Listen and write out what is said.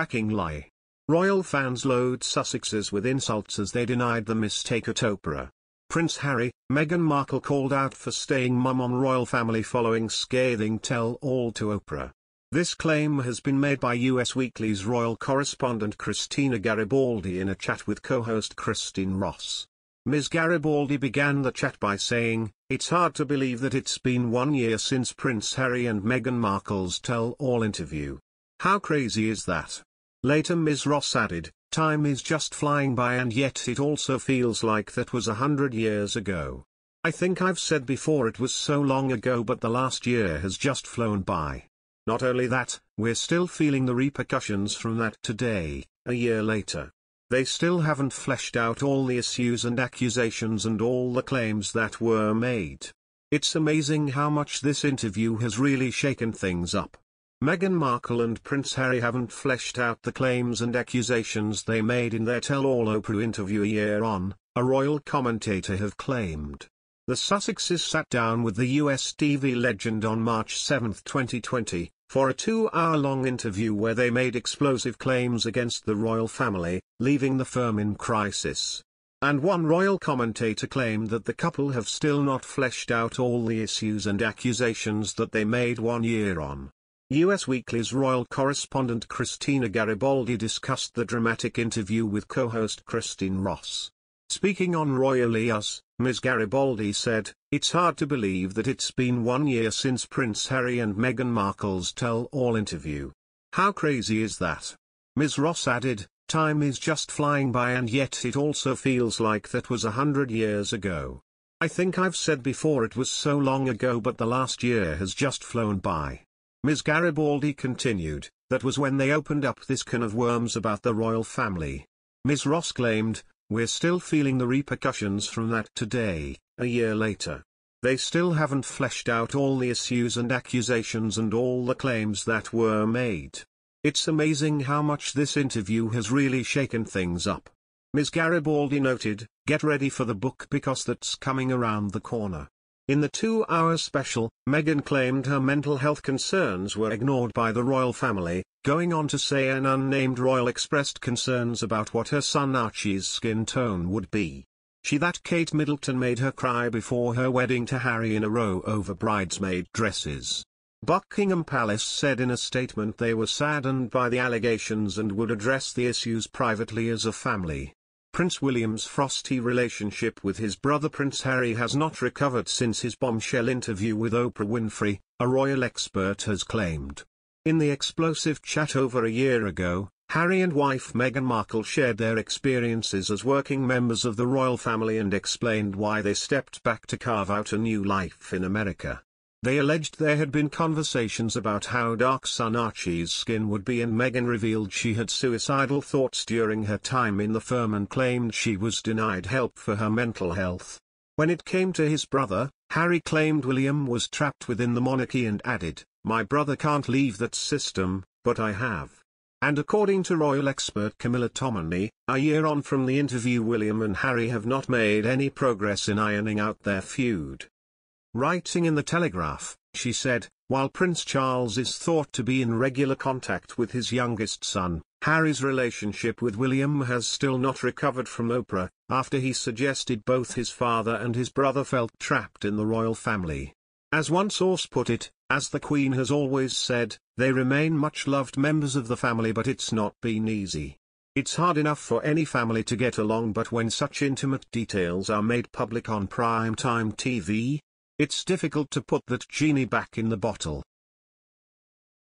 whacking lie. Royal fans load Sussexes with insults as they denied the mistake at Oprah. Prince Harry, Meghan Markle called out for staying mum on Royal Family following scathing tell-all to Oprah. This claim has been made by US Weekly's royal correspondent Christina Garibaldi in a chat with co-host Christine Ross. Ms. Garibaldi began the chat by saying, "It's hard to believe that it's been 1 year since Prince Harry and Meghan Markle's tell-all interview. How crazy is that?" Later Ms. Ross added, "Time is just flying by, and yet it also feels like that was 100 years ago. I think I've said before it was so long ago, but the last year has just flown by. Not only that, we're still feeling the repercussions from that today, a year later. They still haven't fleshed out all the issues and accusations and all the claims that were made. It's amazing how much this interview has really shaken things up." Meghan Markle and Prince Harry haven't fleshed out the claims and accusations they made in their tell-all Oprah interview a year on, a royal commentator have claimed. The Sussexes sat down with the US TV legend on March 7, 2020, for a 2-hour-long interview where they made explosive claims against the royal family, leaving the firm in crisis. And one royal commentator claimed that the couple have still not fleshed out all the issues and accusations that they made 1 year on. US Weekly's royal correspondent Christina Garibaldi discussed the dramatic interview with co-host Christine Ross. Speaking on Royally Us, Ms. Garibaldi said, "It's hard to believe that it's been 1 year since Prince Harry and Meghan Markle's tell-all interview. How crazy is that?" Ms. Ross added, "Time is just flying by, and yet it also feels like that was 100 years ago. I think I've said before it was so long ago, but the last year has just flown by." Ms. Garibaldi continued, "That was when they opened up this can of worms about the royal family." Ms. Ross claimed, "We're still feeling the repercussions from that today, a year later. They still haven't fleshed out all the issues and accusations and all the claims that were made. It's amazing how much this interview has really shaken things up." Ms. Garibaldi noted, "Get ready for the book, because that's coming around the corner." In the 2-hour special, Meghan claimed her mental health concerns were ignored by the royal family, going on to say an unnamed royal expressed concerns about what her son Archie's skin tone would be. Kate Middleton made her cry before her wedding to Harry in a row over bridesmaid dresses. Buckingham Palace said in a statement they were saddened by the allegations and would address the issues privately as a family. Prince William's frosty relationship with his brother Prince Harry has not recovered since his bombshell interview with Oprah Winfrey, a royal expert has claimed. In the explosive chat over a year ago, Harry and wife Meghan Markle shared their experiences as working members of the royal family and explained why they stepped back to carve out a new life in America. They alleged there had been conversations about how dark son Archie's skin would be, and Meghan revealed she had suicidal thoughts during her time in the firm and claimed she was denied help for her mental health. When it came to his brother, Harry claimed William was trapped within the monarchy and added, "My brother can't leave that system, but I have." And according to royal expert Camilla Tominy, a year on from the interview, William and Harry have not made any progress in ironing out their feud. Writing in the Telegraph, she said, "While Prince Charles is thought to be in regular contact with his youngest son, Harry's relationship with William has still not recovered from Oprah, after he suggested both his father and his brother felt trapped in the royal family. As one source put it, as the Queen has always said, they remain much loved members of the family, but it's not been easy. It's hard enough for any family to get along, but when such intimate details are made public on primetime TV, it's difficult to put that genie back in the bottle."